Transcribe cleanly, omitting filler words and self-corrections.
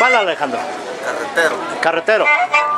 ¿Cuál Alejandro? Carretero. Carretero.